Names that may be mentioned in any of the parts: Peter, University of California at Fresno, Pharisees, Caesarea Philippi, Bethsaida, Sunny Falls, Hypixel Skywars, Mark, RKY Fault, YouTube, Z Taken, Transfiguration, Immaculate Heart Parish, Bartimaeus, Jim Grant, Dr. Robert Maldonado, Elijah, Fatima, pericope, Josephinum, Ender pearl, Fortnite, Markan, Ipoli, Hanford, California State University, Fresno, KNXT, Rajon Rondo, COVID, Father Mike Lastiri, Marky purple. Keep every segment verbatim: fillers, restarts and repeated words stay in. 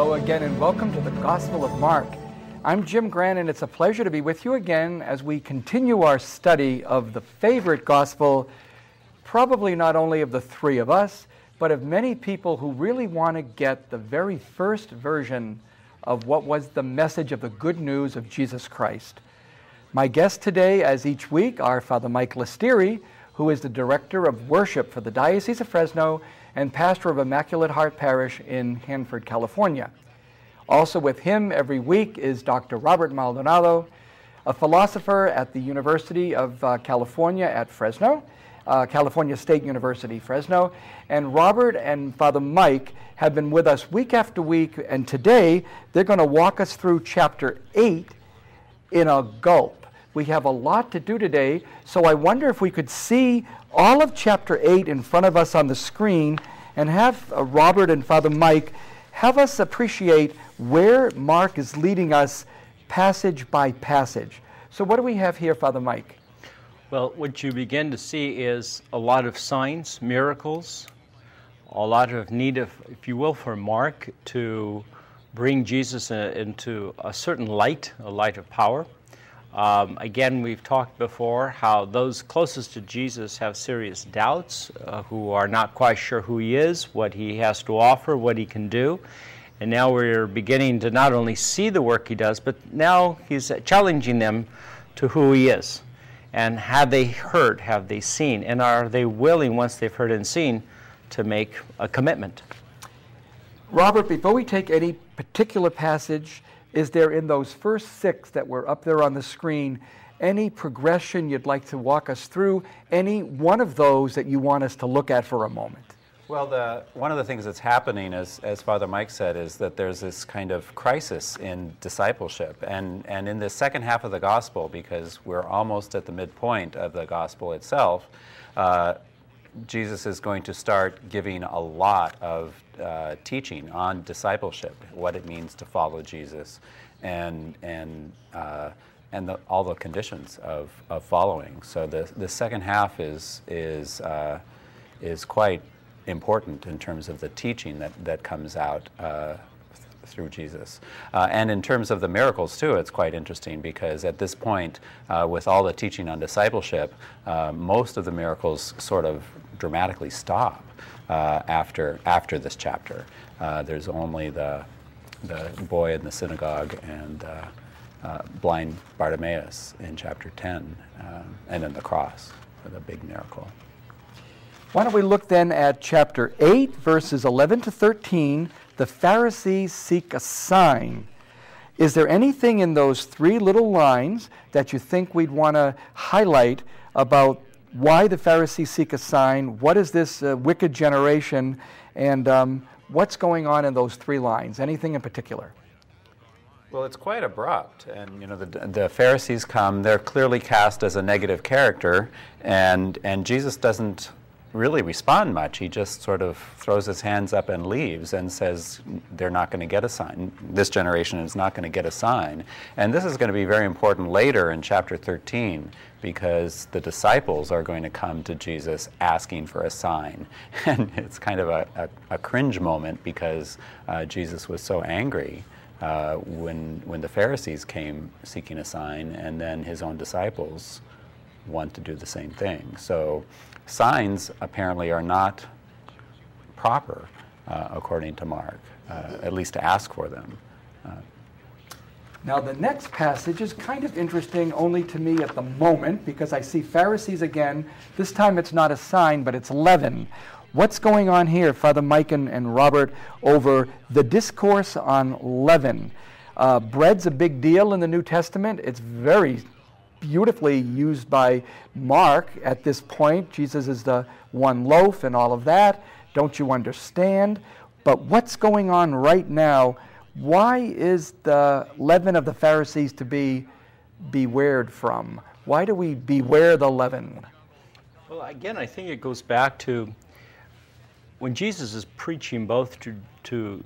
Hello again and welcome to the Gospel of Mark. I'm Jim Grant and it's a pleasure to be with you again as we continue our study of the favorite gospel, probably not only of the three of us, but of many people who really want to get the very first version of what was the message of the good news of Jesus Christ. My guest today, as each week, are Father Mike Lastiri, who is the Director of Worship for the Diocese of Fresno and pastor of Immaculate Heart Parish in Hanford, California. Also with him every week is Doctor Robert Maldonado, a philosopher at the University of uh, California at Fresno, uh, California State University, Fresno. And Robert and Father Mike have been with us week after week, and today they're going to walk us through chapter eight in a gulp. We have a lot to do today, so I wonder if we could see all of chapter eight in front of us on the screen and have uh, Robert and Father Mike have us appreciate where Mark is leading us passage by passage. So what do we have here, Father Mike? Well, what you begin to see is a lot of signs, miracles, a lot of need of, if you will, for Mark to bring Jesus in, into a certain light, a light of power. Um, again, we've talked before how those closest to Jesus have serious doubts, uh, who are not quite sure who he is, what he has to offer, what he can do. And now we're beginning to not only see the work he does, but now he's challenging them to who he is. And have they heard, have they seen, and are they willing, once they've heard and seen, to make a commitment? Robert, before we take any particular passage, is there in those first six that were up there on the screen any progression you'd like to walk us through, any one of those that you want us to look at for a moment? Well, the, one of the things that's happening, is, as Father Mike said, is that there's this kind of crisis in discipleship. And, and in the second half of the gospel, because we're almost at the midpoint of the gospel itself, uh, Jesus is going to start giving a lot of uh, teaching on discipleship, what it means to follow Jesus, and and uh, and the, all the conditions of, of following. So the the second half is is uh, is quite important in terms of the teaching that that comes out uh, through Jesus. Uh, and in terms of the miracles, too, it's quite interesting because at this point, uh, with all the teaching on discipleship, uh, most of the miracles sort of dramatically stop uh, after after this chapter. Uh, there's only the, the boy in the synagogue and uh, uh, blind Bartimaeus in chapter ten, uh, and then the cross for the big miracle. Why don't we look then at chapter eight, verses eleven to thirteen, The Pharisees seek a sign. Is there anything in those three little lines that you think we'd want to highlight about why the Pharisees seek a sign? What is this uh, wicked generation? And um, what's going on in those three lines? Anything in particular? Well, it's quite abrupt, and you know the, the Pharisees come. They're clearly cast as a negative character, and and Jesus doesn't really respond much. He just sort of throws his hands up and leaves and says they're not going to get a sign. This generation is not going to get a sign. And this is going to be very important later in chapter thirteen because the disciples are going to come to Jesus asking for a sign. And it's kind of a, a, a cringe moment because uh, Jesus was so angry uh, when, when the Pharisees came seeking a sign, and then his own disciples want to do the same thing. So signs apparently are not proper, uh, according to Mark, uh, at least to ask for them. Uh. Now the next passage is kind of interesting only to me at the moment because I see Pharisees again. This time it's not a sign, but it's leaven. What's going on here, Father Mike and, and Robert, over the discourse on leaven? Uh, bread's a big deal in the New Testament. It's very beautifully used by Mark at this point. Jesus is the one loaf and all of that. Don't you understand? But what's going on right now? Why is the leaven of the Pharisees to be bewared from? Why do we beware the leaven? Well, again, I think it goes back to when Jesus is preaching both to, to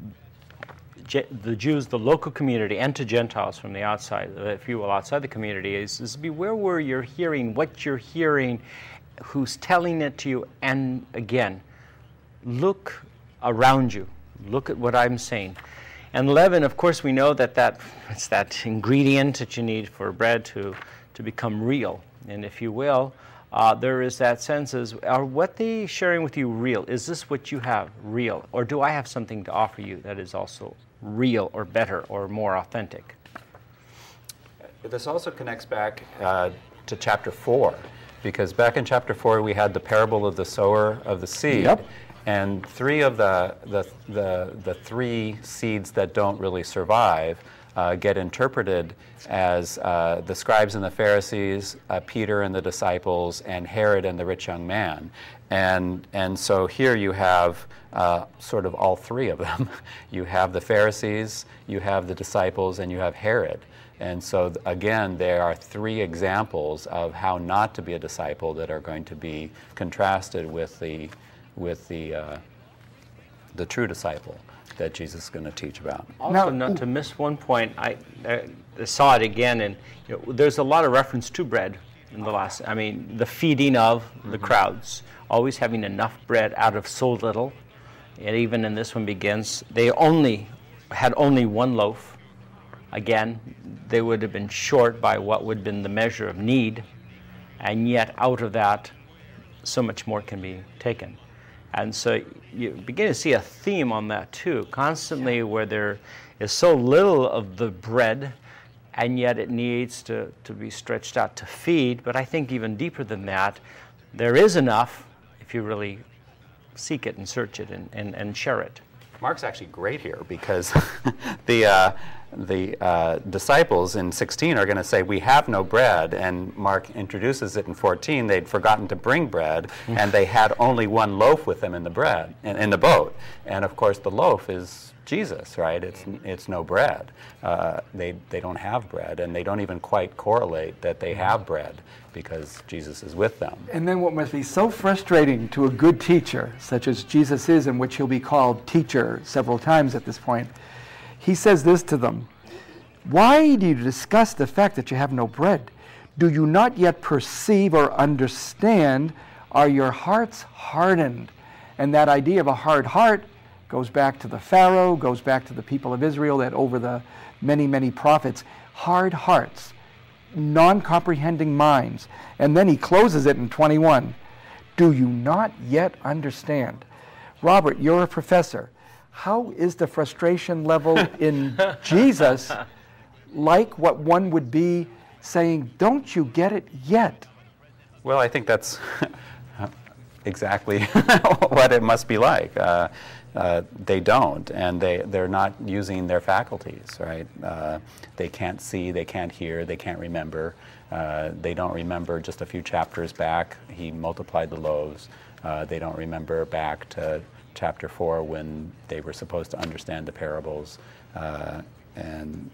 the Jews, the local community, and to Gentiles from the outside, if you will, outside the community, is, is beware where you're hearing, what you're hearing, who's telling it to you, and again, look around you. Look at what I'm saying. And leaven, of course, we know that, that it's that ingredient that you need for bread to, to become real. And if you will, uh, there is that sense is, are what they sharing with you real? Is this what you have real? Or do I have something to offer you that is also real or better or more authentic? This also connects back uh, to chapter four, because back in chapter four, we had the parable of the sower of the seed. Yep. And three of the, the, the, the three seeds that don't really survive uh, get interpreted as uh, the scribes and the Pharisees, uh, Peter and the disciples, and Herod and the rich young man. And, and so here you have uh, sort of all three of them. You have the Pharisees, you have the disciples, and you have Herod. And so, again, there are three examples of how not to be a disciple that are going to be contrasted with the with the, uh, the true disciple that Jesus is going to teach about. Also, not to miss one point, I, I saw it again, and you know, there's a lot of reference to bread in the last, I mean, the feeding of mm-hmm. the crowds, always having enough bread out of so little, and even in this one begins, they only had only one loaf. Again, they would have been short by what would have been the measure of need, and yet out of that, so much more can be taken. And so you begin to see a theme on that too, constantly where there is so little of the bread, and yet it needs to, to be stretched out to feed. But I think even deeper than that, there is enough if you really seek it and search it and, and, and share it. Mark's actually great here, because the, uh, the uh, disciples in sixteen are going to say, we have no bread, and Mark introduces it in fourteen. They'd forgotten to bring bread, and they had only one loaf with them in the bread, in, in the boat. And of course, the loaf is Jesus, right? It's, it's no bread. Uh, they, they don't have bread, and they don't even quite correlate that they have bread, because Jesus is with them. And then what must be so frustrating to a good teacher, such as Jesus is, in which he'll be called teacher several times at this point, he says this to them, "Why do you discuss the fact that you have no bread? Do you not yet perceive or understand? Are your hearts hardened?" And that idea of a hard heart goes back to the Pharaoh, goes back to the people of Israel, that over the many, many prophets, hard hearts, non-comprehending minds. And then he closes it in twenty-one. Do you not yet understand? Robert, you're a professor. How is the frustration level in Jesus like what one would be saying, don't you get it yet? Well, I think that's exactly what it must be like. Uh, uh, they don't, and they, they're not using their faculties, right? Uh, they can't see, they can't hear, they can't remember. Uh, they don't remember just a few chapters back. He multiplied the loaves. Uh, they don't remember back to chapter four when they were supposed to understand the parables, uh, and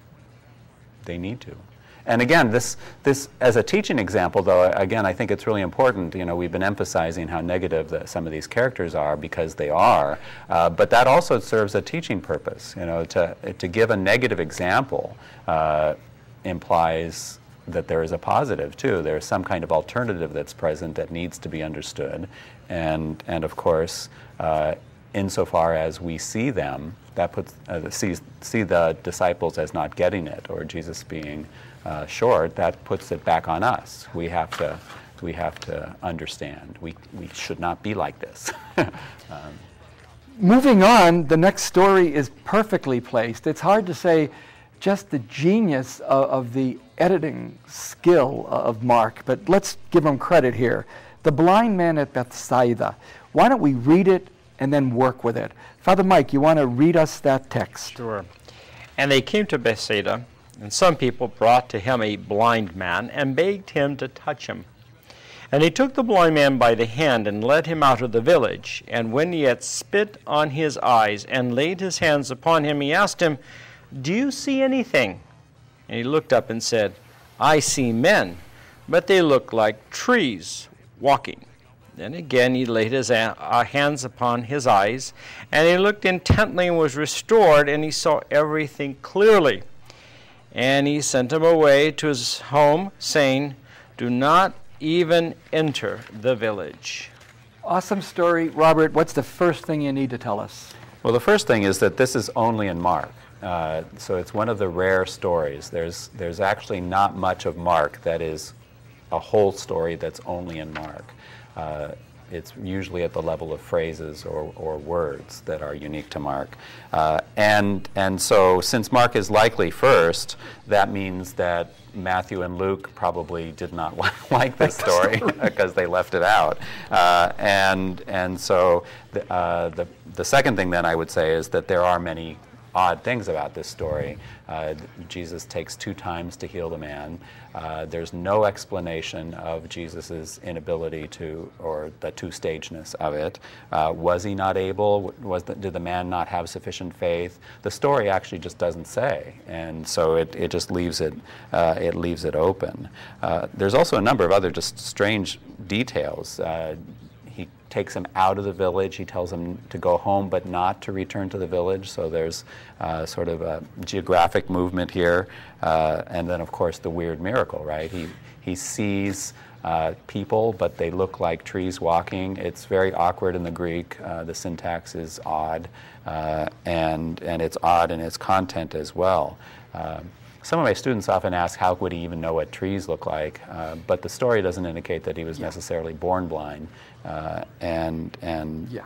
they need to. And again, this, this as a teaching example, though, again, I think it's really important. You know, we've been emphasizing how negative the, some of these characters are, because they are, uh, but that also serves a teaching purpose. You know, to, to give a negative example uh, implies that there is a positive, too. There is some kind of alternative that's present that needs to be understood. And, and of course, uh, insofar as we see them, that puts, uh, sees, see the disciples as not getting it, or Jesus being uh, short, that puts it back on us. We have to, we have to understand. We, we should not be like this. um. Moving on, the next story is perfectly placed. It's hard to say just the genius of, of the editing skill of Mark, but let's give him credit here. The blind man at Bethsaida. Why don't we read it and then work with it? Father Mike, you want to read us that text? Sure. And they came to Bethsaida, and some people brought to him a blind man and begged him to touch him. And he took the blind man by the hand and led him out of the village. And when he had spit on his eyes and laid his hands upon him, he asked him, "Do you see anything?" And he looked up and said, "I see men, but they look like trees walking." Then again he laid his hands upon his eyes, and he looked intently and was restored, and he saw everything clearly. And he sent him away to his home, saying, "Do not even enter the village." Awesome story. Robert, what's the first thing you need to tell us? Well, the first thing is that this is only in Mark. Uh, so it's one of the rare stories. There's, there's actually not much of Mark that is a whole story that's only in Mark. Uh, it's usually at the level of phrases or, or words that are unique to Mark. Uh, and, and so since Mark is likely first, that means that Matthew and Luke probably did not li like this story because they left it out. Uh, and, and so the, uh, the, the second thing then I would say is that there are many odd things about this story. Uh, Jesus takes two times to heal the man. Uh, there's no explanation of Jesus's inability to, or the two-stagedness of it. Uh, was he not able? Was the, did the man not have sufficient faith? The story actually just doesn't say, and so it, it just leaves it uh, it leaves it open. Uh, there's also a number of other just strange details. Uh, He takes him out of the village. He tells him to go home, but not to return to the village. So there's uh, sort of a geographic movement here. Uh, and then, of course, the weird miracle, right? He, he sees uh, people, but they look like trees walking. It's very awkward in the Greek. Uh, the syntax is odd, uh, and, and it's odd in its content as well. Uh, Some of my students often ask, how would he even know what trees look like? Uh, but the story doesn't indicate that he was yeah. necessarily born blind. Uh, and and yeah.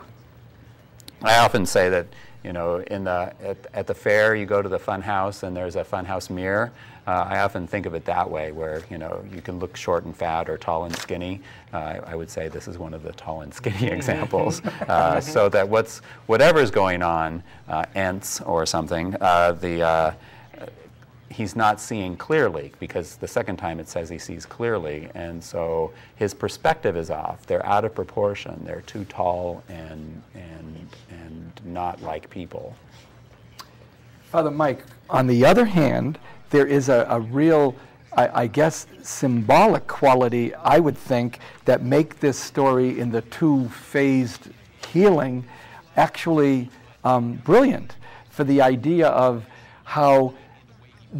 I often say that, you know, in the at, at the fair you go to the fun house and there's a fun house mirror. Uh, I often think of it that way, where you know you can look short and fat or tall and skinny. Uh, I, I would say this is one of the tall and skinny examples. Uh, so that what's whatever's going on, uh, ants or something, uh, the uh, he's not seeing clearly, because the second time it says he sees clearly, and so his perspective is off. They're out of proportion. They're too tall and, and, and not like people. Father Mike, on the other hand, there is a, a real, I, I guess, symbolic quality, I would think, that make this story in the two-phased healing actually um, brilliant, for the idea of how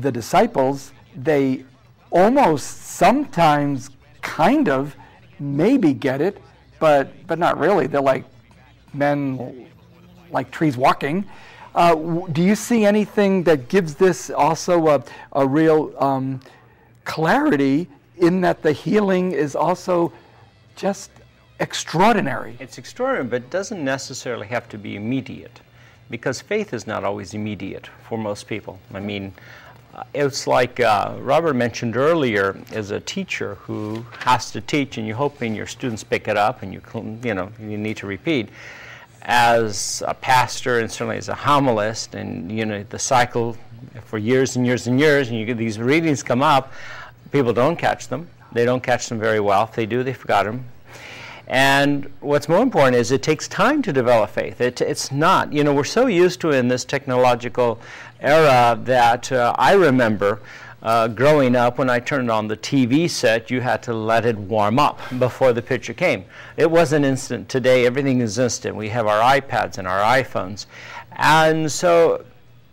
the disciples, they almost sometimes kind of maybe get it, but but not really. They're like men, like trees walking. Uh, do you see anything that gives this also a, a real um, clarity, in that the healing is also just extraordinary? It's extraordinary, but it doesn't necessarily have to be immediate, because faith is not always immediate for most people. I mean, it's like uh, Robert mentioned earlier, as a teacher who has to teach and you're hoping your students pick it up and you, you know, you need to repeat. As a pastor and certainly as a homilist, and you know, the cycle for years and years and years, and you get these readings come up, people don't catch them. They don't catch them very well. If they do, they forgot them. And what's more important is it takes time to develop faith. It, it's not, you know, we're so used to in this technological era that uh, I remember uh, growing up, when I turned on the T V set, you had to let it warm up before the picture came. It wasn't instant. Today, everything is instant. We have our iPads and our iPhones. And so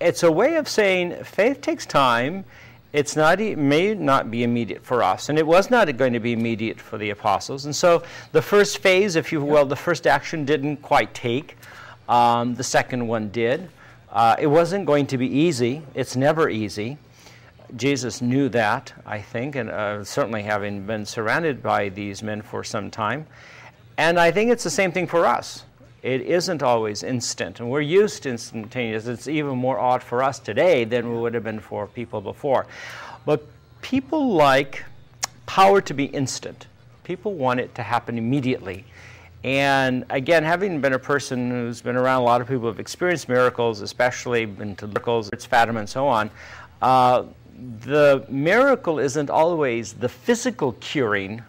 it's a way of saying faith takes time. It's not, it may not be immediate for us, and it was not going to be immediate for the apostles. And so the first phase, if you will, the first action didn't quite take. Um, the second one did. Uh, it wasn't going to be easy. It's never easy. Jesus knew that, I think, and uh, certainly having been surrounded by these men for some time. And I think it's the same thing for us. It isn't always instant, and we're used to instantaneous. It's even more odd for us today than it would have been for people before. But people like power to be instant. People want it to happen immediately. And again, having been a person who's been around, a lot of people have experienced miracles, especially been to miracles, it's Fatima and so on. Uh, the miracle isn't always the physical curing,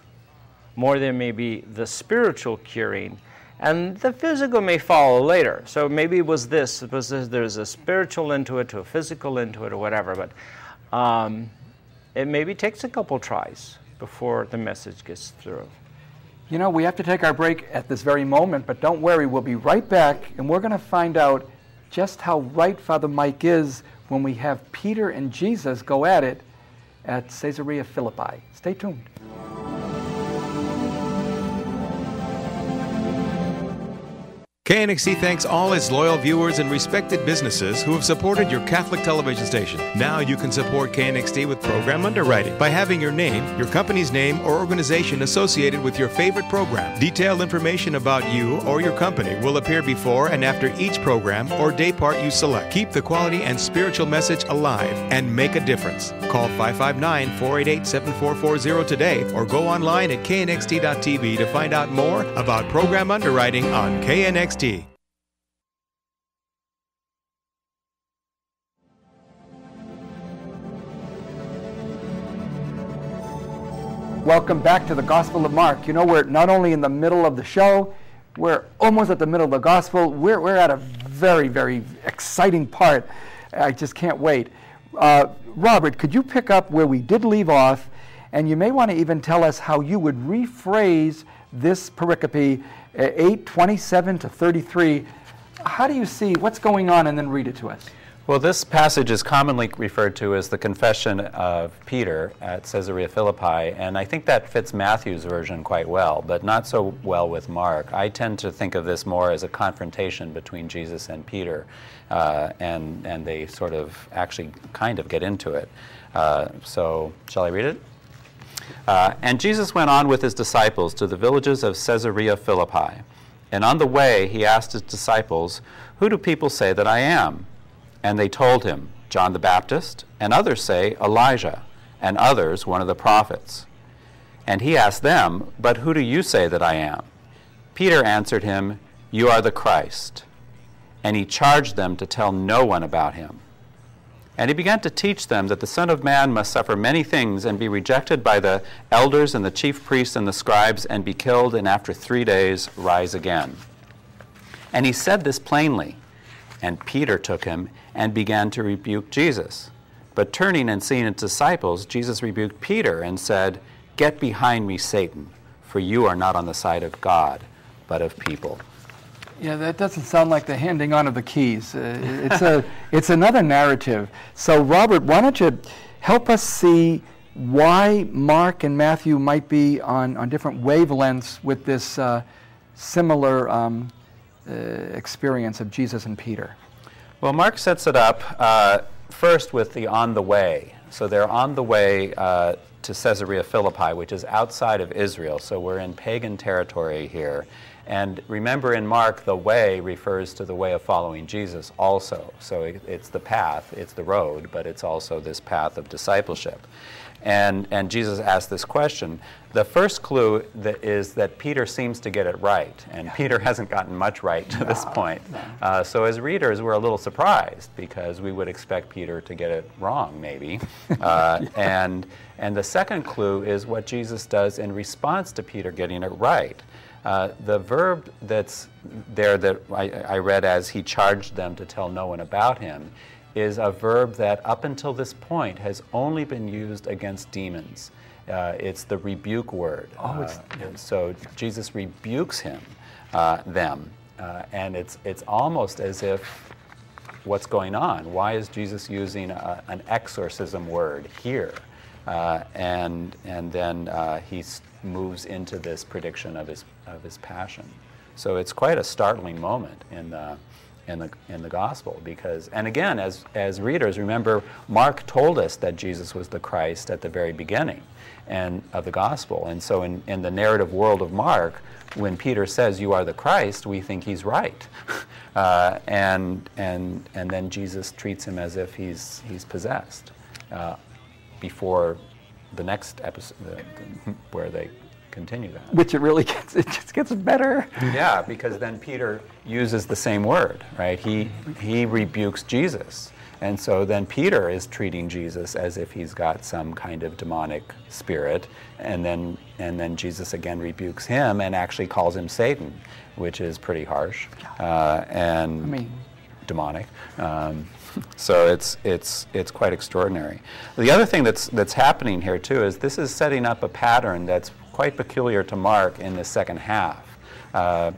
more than maybe the spiritual curing. And the physical may follow later. So maybe it was this, it was this, there's a spiritual into it, to a physical into it, or whatever. But um, it maybe takes a couple tries before the message gets through. You know, we have to take our break at this very moment, but don't worry, we'll be right back, and we're going to find out just how right Father Mike is when we have Peter and Jesus go at it at Caesarea Philippi. Stay tuned. K N X T thanks all its loyal viewers and respected businesses who have supported your Catholic television station. Now you can support K N X T with program underwriting by having your name, your company's name, or organization associated with your favorite program. Detailed information about you or your company will appear before and after each program or day part you select. Keep the quality and spiritual message alive and make a difference. Call five five nine, four eight eight, seven four four zero today or go online at K N X T dot T V to find out more about program underwriting on K N X T. Welcome back to the Gospel of Mark. You know, we're not only in the middle of the show, we're almost at the middle of the Gospel. We're, we're at a very, very exciting part. I just can't wait. Uh, Robert, could you pick up where we did leave off? And you may want to even tell us how you would rephrase this pericope, eight twenty-seven to thirty-three. How do you see what's going on, and then read it to us? Well, this passage is commonly referred to as the confession of Peter at Caesarea Philippi, and I think that fits Matthew's version quite well, but not so well with Mark. I tend to think of this more as a confrontation between Jesus and Peter, uh, and, and they sort of actually kind of get into it. Uh, so shall I read it? Uh, and Jesus went on with his disciples to the villages of Caesarea Philippi. And on the way, he asked his disciples, "Who do people say that I am?" And they told him, "John the Baptist, and others say Elijah, and others one of the prophets." And he asked them, "But who do you say that I am?" Peter answered him, "You are the Christ." And he charged them to tell no one about him. And he began to teach them that the Son of Man must suffer many things and be rejected by the elders and the chief priests and the scribes and be killed, and after three days rise again. And he said this plainly. And Peter took him and began to rebuke Jesus. But turning and seeing his disciples, Jesus rebuked Peter and said, "Get behind me, Satan, for you are not on the side of God, but of people." Yeah, that doesn't sound like the handing on of the keys. Uh, it's, a, it's another narrative. So, Robert, why don't you help us see why Mark and Matthew might be on, on different wavelengths with this uh, similar um, uh, experience of Jesus and Peter? Well, Mark sets it up uh, first with the on the way. So they're on the way uh, to Caesarea Philippi, which is outside of Israel. So we're in pagan territory here. And remember, in Mark, the way refers to the way of following Jesus also. So it, it's the path, it's the road, but it's also this path of discipleship. And, and Jesus asked this question. The first clue that is that Peter seems to get it right, and Peter hasn't gotten much right to no, this point. No. Uh, so as readers, we're a little surprised, because we would expect Peter to get it wrong, maybe. Uh, yeah. and, and the second clue is what Jesus does in response to Peter getting it right. Uh, the verb that's there that I, I read as "he charged them to tell no one about him" is a verb that up until this point has only been used against demons. Uh, it's the rebuke word. Oh, it's, yeah. uh, so Jesus rebukes him, uh, them, uh, and it's, it's almost as if, what's going on? Why is Jesus using a, an exorcism word here? Uh, and, and then uh, he moves into this prediction of his, of his passion. So it's quite a startling moment in the, in the, in the gospel, because, and again, as, as readers, remember, Mark told us that Jesus was the Christ at the very beginning and, of the gospel. And so in, in the narrative world of Mark, when Peter says, "You are the Christ," we think he's right. uh, and, and, and then Jesus treats him as if he's, he's possessed. Uh, before the next episode uh, where they continue that. Which it really gets, it just gets better. Yeah, because then Peter uses the same word, right? He, he rebukes Jesus. And so then Peter is treating Jesus as if he's got some kind of demonic spirit. And then, and then Jesus again rebukes him and actually calls him Satan, which is pretty harsh uh, and I mean. demonic. Um, So it's it's it's quite extraordinary. The other thing that's that's happening here too is this is setting up a pattern that's quite peculiar to Mark in the second half. Uh,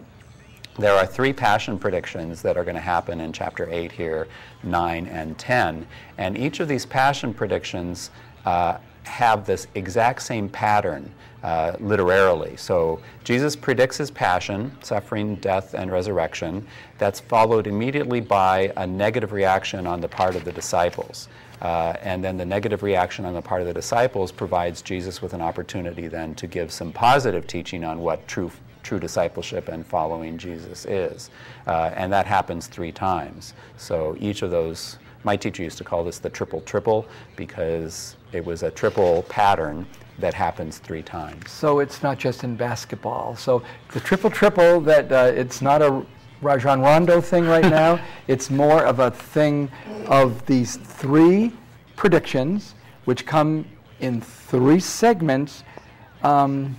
there are three passion predictions that are going to happen in chapter eight here, nine and ten, and each of these passion predictions uh, have this exact same pattern uh, literarily. So Jesus predicts his passion, suffering, death, and resurrection. That's followed immediately by a negative reaction on the part of the disciples. Uh, and then the negative reaction on the part of the disciples provides Jesus with an opportunity then to give some positive teaching on what true true discipleship and following Jesus is. Uh, and that happens three times. So each of those, my teacher used to call this the triple triple because it was a triple pattern that happens three times. So it's not just in basketball. So the triple triple, that uh, it's not a Rajon Rondo thing right now. It's more of a thing of these three predictions, which come in three segments. Um,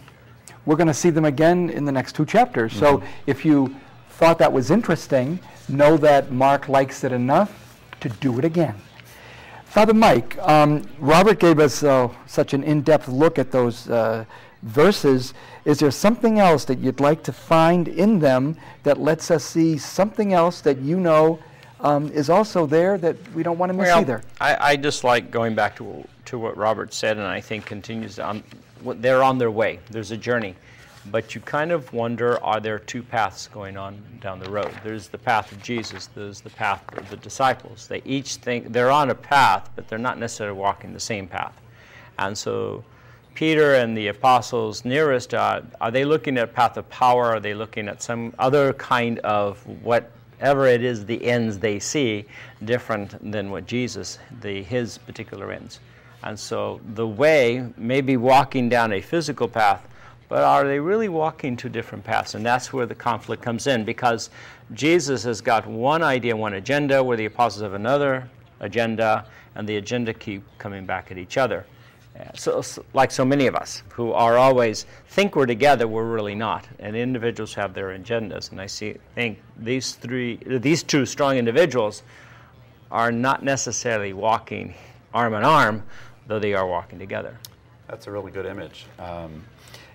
we're going to see them again in the next two chapters. Mm-hmm. So if you thought that was interesting, know that Mark likes it enough to do it again. Father Mike, um, Robert gave us uh, such an in-depth look at those uh, verses. Is there something else that you'd like to find in them that lets us see something else that you know um, is also there that we don't want to miss well, either? I, I just like going back to, to what Robert said, and I think continues on. They're on their way. There's a journey. But you kind of wonder, are there two paths going on down the road? There's the path of Jesus. There's the path of the disciples. They each think they're on a path, but they're not necessarily walking the same path. And so Peter and the apostles nearest, uh, are they looking at a path of power? Are they looking at some other kind of whatever it is, the ends they see, different than what Jesus, the, his particular ends? And so the way may be walking down a physical path, but are they really walking two different paths? And that's where the conflict comes in, because Jesus has got one idea, one agenda, where the apostles have another agenda, and the agenda keep coming back at each other. So, so, like so many of us who are always think we're together, we're really not. And individuals have their agendas. And I see, think these three, these two strong individuals are not necessarily walking arm in arm, though they are walking together. That's a really good image. Um,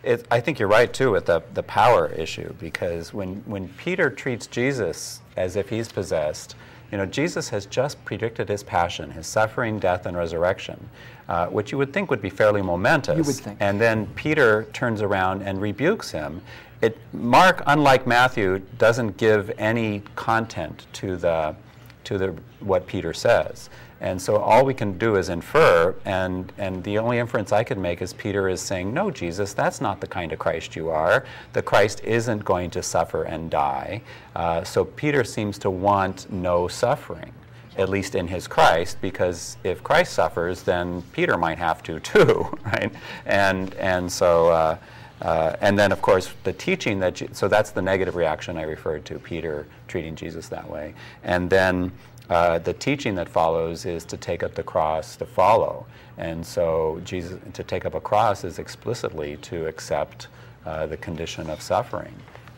it, I think you're right, too, with the, the power issue, because when, when Peter treats Jesus as if he's possessed, you know, Jesus has just predicted his passion, his suffering, death, and resurrection, uh, which you would think would be fairly momentous. You would think. And then Peter turns around and rebukes him. It, Mark, unlike Matthew, doesn't give any content to the, to the, what Peter says. And so all we can do is infer, and, and the only inference I could make is Peter is saying, no, Jesus, that's not the kind of Christ you are. The Christ isn't going to suffer and die. Uh, so Peter seems to want no suffering, at least in his Christ, because if Christ suffers, then Peter might have to too, right? And, and so, uh, uh, and then of course the teaching that, so that's the negative reaction I referred to, Peter treating Jesus that way. And then Uh, the teaching that follows is to take up the cross to follow. And so Jesus, to take up a cross is explicitly to accept uh, the condition of suffering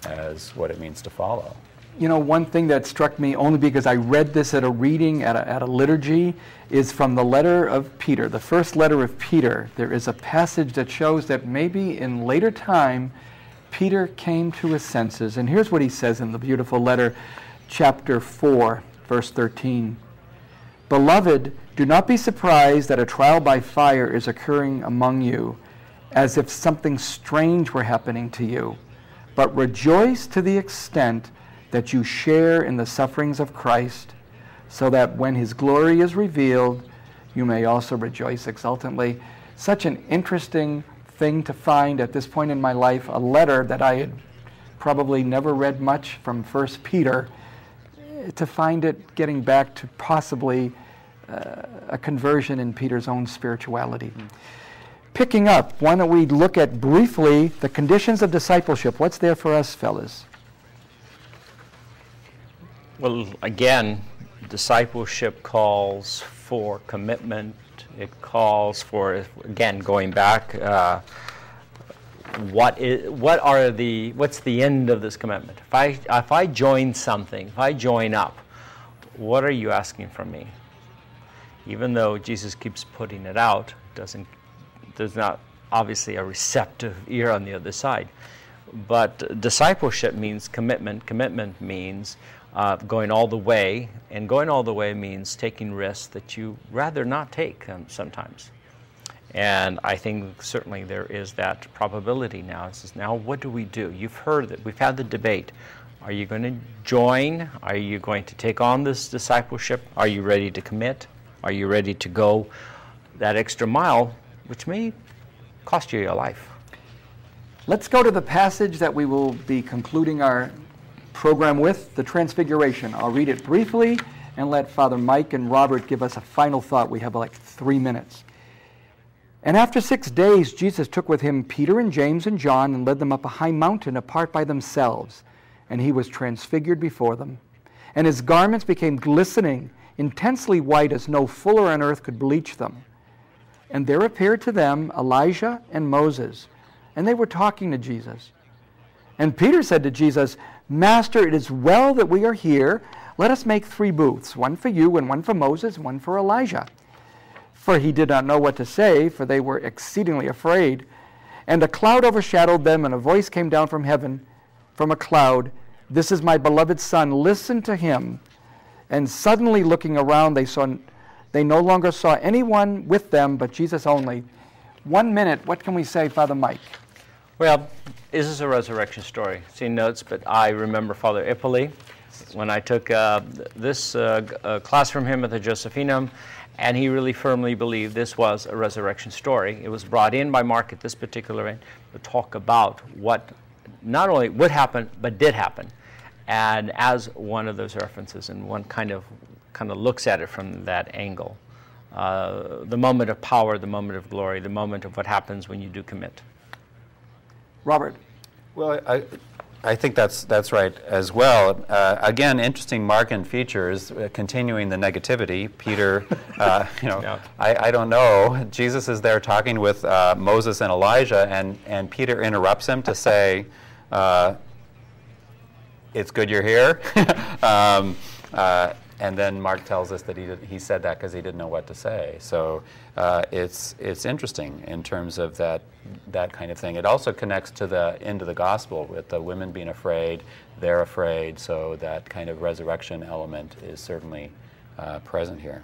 as what it means to follow. You know, one thing that struck me, only because I read this at a reading, at a, at a liturgy, is from the letter of Peter, the first letter of Peter. There is a passage that shows that maybe in later time, Peter came to his senses. And here's what he says in the beautiful letter, chapter four. Verse thirteen, Beloved, do not be surprised that a trial by fire is occurring among you, as if something strange were happening to you, but rejoice to the extent that you share in the sufferings of Christ, so that when his glory is revealed, you may also rejoice exultantly. Such an interesting thing to find at this point in my life, a letter that I had probably never read much from First Peter, to find it getting back to possibly uh, a conversion in Peter's own spirituality. Mm. Picking up, why don't we look at briefly the conditions of discipleship. What's there for us, fellas? Well, again, discipleship calls for commitment. It calls for, again, going back, uh, What is? What are the? What's the end of this commitment? If I if I join something, if I join up, what are you asking from me? Even though Jesus keeps putting it out, doesn't there's not obviously a receptive ear on the other side. But discipleship means commitment. Commitment means uh, going all the way, and going all the way means taking risks that you rather not take um, sometimes. And I think certainly there is that probability now. It says, now what do we do? You've heard that. We've had the debate. Are you going to join? Are you going to take on this discipleship? Are you ready to commit? Are you ready to go that extra mile, which may cost you your life? Let's go to the passage that we will be concluding our program with, the Transfiguration. I'll read it briefly and let Father Mike and Robert give us a final thought. We have like three minutes. And after six days, Jesus took with him Peter and James and John and led them up a high mountain apart by themselves. And he was transfigured before them. And his garments became glistening, intensely white as no fuller on earth could bleach them. And there appeared to them Elijah and Moses. And they were talking to Jesus. And Peter said to Jesus, "Master, it is well that we are here. Let us make three booths, one for you and one for Moses, one for Elijah." For he did not know what to say, for they were exceedingly afraid. And a cloud overshadowed them, and a voice came down from heaven, from a cloud, "This is my beloved Son, listen to him." And suddenly looking around, they saw, they no longer saw anyone with them but Jesus only. One minute, what can we say, Father Mike? Well, this is a resurrection story. I've seen notes, but I remember Father Ipoli when I took uh, this uh, uh, class from him at the Josephinum, and he really firmly believed this was a resurrection story. It was brought in by Mark at this particular end to talk about what not only would happen, but did happen, and as one of those references, and one kind of kind of looks at it from that angle. Uh, the moment of power, the moment of glory, the moment of what happens when you do commit. Robert. Well, I, I think that's, that's right as well. Uh, again, interesting Markan features, uh, continuing the negativity. Peter, uh, you know, yeah. I, I don't know. Jesus is there talking with uh, Moses and Elijah, and, and Peter interrupts him to say, uh, "It's good you're here." um, uh, And then Mark tells us that he did, he said that because he didn't know what to say. So uh, it's it's interesting in terms of that that kind of thing. It also connects to the end of the gospel with the women being afraid, they're afraid. So that kind of resurrection element is certainly uh, present here.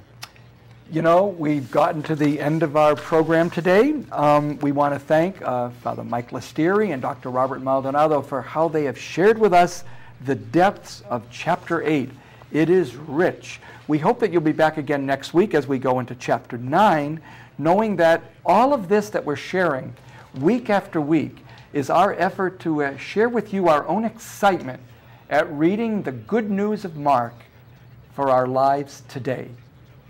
You know, we've gotten to the end of our program today. Um, we want to thank uh, Father Mike Lastiri and Doctor Robert Maldonado for how they have shared with us the depths of Chapter eight. It is rich. We hope that you'll be back again next week as we go into Chapter nine, knowing that all of this that we're sharing week after week is our effort to uh, share with you our own excitement at reading the good news of Mark for our lives today.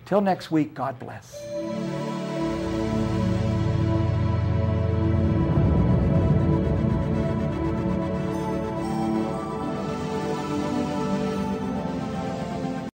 Till next week, God bless.